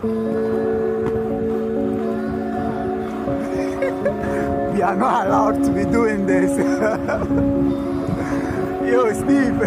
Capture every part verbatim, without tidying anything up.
We are not allowed to be doing this. Yo, Steve.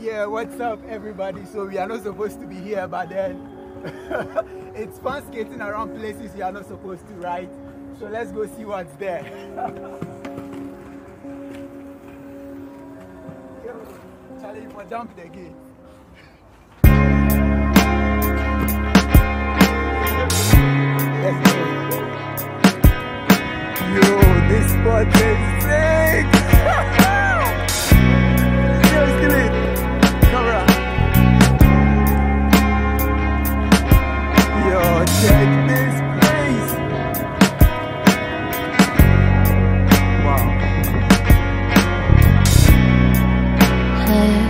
Yeah, what's up everybody? So we are not supposed to be here, but then it's fun skating around places you are not supposed to, right? So let's go see what's there. Yo, Charlie, you must jump the gate. Let's go. Yo, this spot is sick! Check this place. Wow. Hey,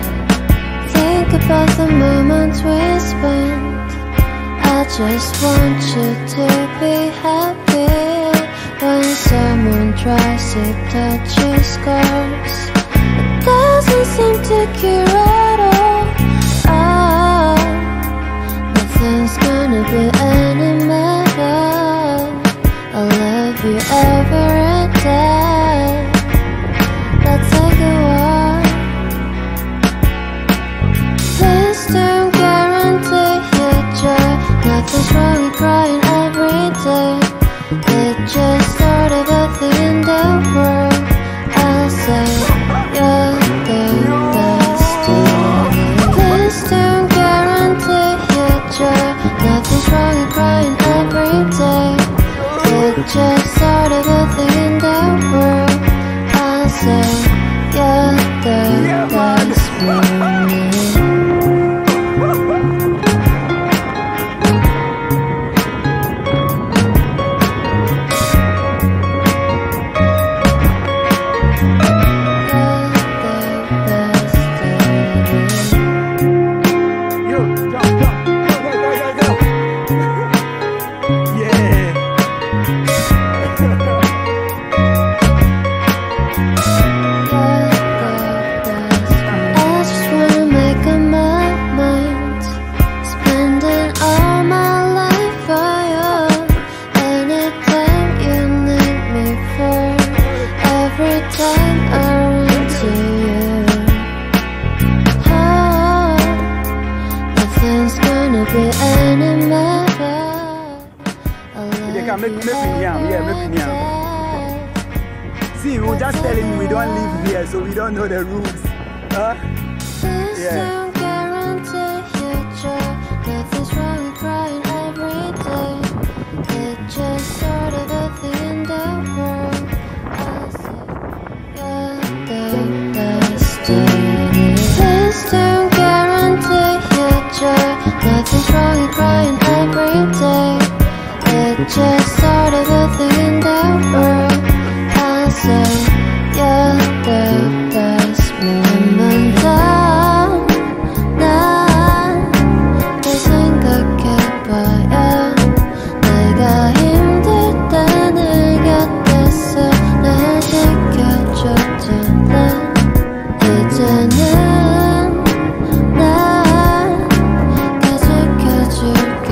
think about the moments we spent. I just want you to be happy. When someone tries to touch your scars, it doesn't seem to cure at all. Oh, nothing's gonna be any just out of the thing in the world. I'll say you're the yeah, best for me. You're the best for me. Yo, jump, jump. Make, make yam. Yeah, make yam. See, we were just telling you we don't live here, so we don't know the rules. Huh? Yeah. Just out of the thing in the world. I'll say you're the best moment down now. Doesn't get better. 내가 힘들 때 늘 곁에서 날 지켜줬잖아. 이제는 날 계속 지켜줄게.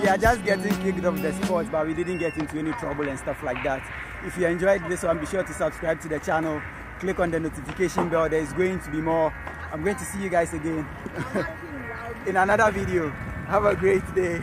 We are just getting kicked off the sports, but we didn't get into any trouble and stuff like that. If you enjoyed this one, be sure to subscribe to the channel, click on the notification bell. There is going to be more. I'm going to see you guys again. in another video. Have a great day.